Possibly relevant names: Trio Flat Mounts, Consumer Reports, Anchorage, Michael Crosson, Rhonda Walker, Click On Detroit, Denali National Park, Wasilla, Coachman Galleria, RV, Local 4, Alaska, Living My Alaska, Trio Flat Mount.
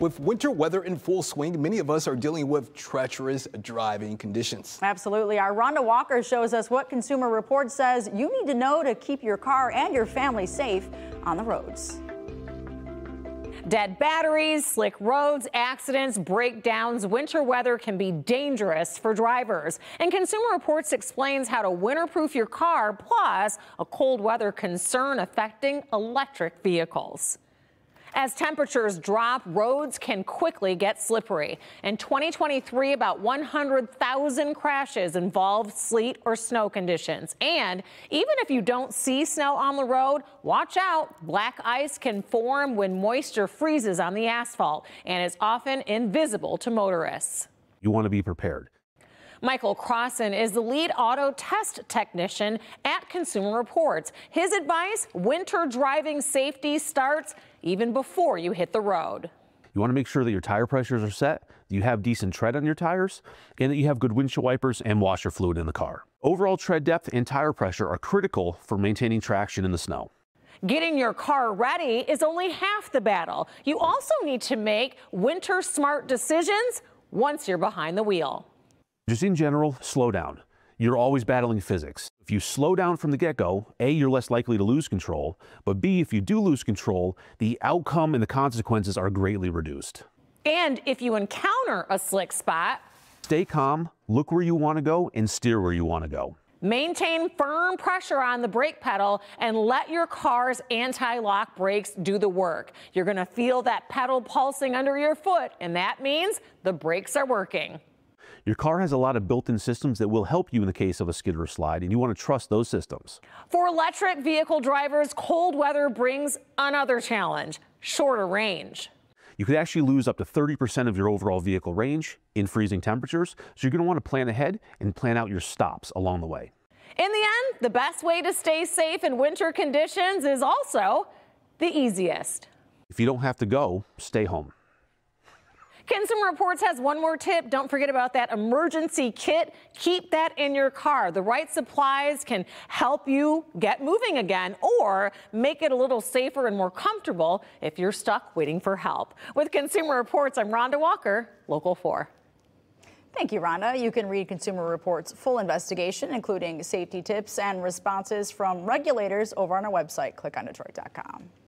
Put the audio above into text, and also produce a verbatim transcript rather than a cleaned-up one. With winter weather in full swing, many of us are dealing with treacherous driving conditions. Absolutely. Our Rhonda Walker shows us what Consumer Reports says you need to know to keep your car and your family safe on the roads. Dead batteries, slick roads, accidents, breakdowns. Winter weather can be dangerous for drivers. And Consumer Reports explains how to winterproof your car, plus a cold weather concern affecting electric vehicles. As temperatures drop, roads can quickly get slippery. In twenty twenty-three, about one hundred thousand crashes involved sleet or snow conditions. And even if you don't see snow on the road, watch out. Black ice can form when moisture freezes on the asphalt and is often invisible to motorists. You want to be prepared. Michael Crosson is the lead auto test technician at Consumer Reports. His advice, winter driving safety starts even before you hit the road. You want to make sure that your tire pressures are set, you have decent tread on your tires, and that you have good windshield wipers and washer fluid in the car. Overall tread depth and tire pressure are critical for maintaining traction in the snow. Getting your car ready is only half the battle. You also need to make winter smart decisions once you're behind the wheel. Just in general, slow down. You're always battling physics. If you slow down from the get-go, A, you're less likely to lose control, but B, if you do lose control, the outcome and the consequences are greatly reduced. And if you encounter a slick spot, stay calm, look where you want to go, and steer where you want to go. Maintain firm pressure on the brake pedal and let your car's anti-lock brakes do the work. You're going to feel that pedal pulsing under your foot, and that means the brakes are working. Your car has a lot of built-in systems that will help you in the case of a skid or slide, and you want to trust those systems. For electric vehicle drivers, cold weather brings another challenge, shorter range. You could actually lose up to thirty percent of your overall vehicle range in freezing temperatures, so you're going to want to plan ahead and plan out your stops along the way. In the end, the best way to stay safe in winter conditions is also the easiest. If you don't have to go, stay home. Consumer Reports has one more tip. Don't forget about that emergency kit. Keep that in your car. The right supplies can help you get moving again or make it a little safer and more comfortable if you're stuck waiting for help. With Consumer Reports, I'm Rhonda Walker, Local four. Thank you, Rhonda. You can read Consumer Reports' full investigation, including safety tips and responses from regulators, over on our website, click on Detroit dot com.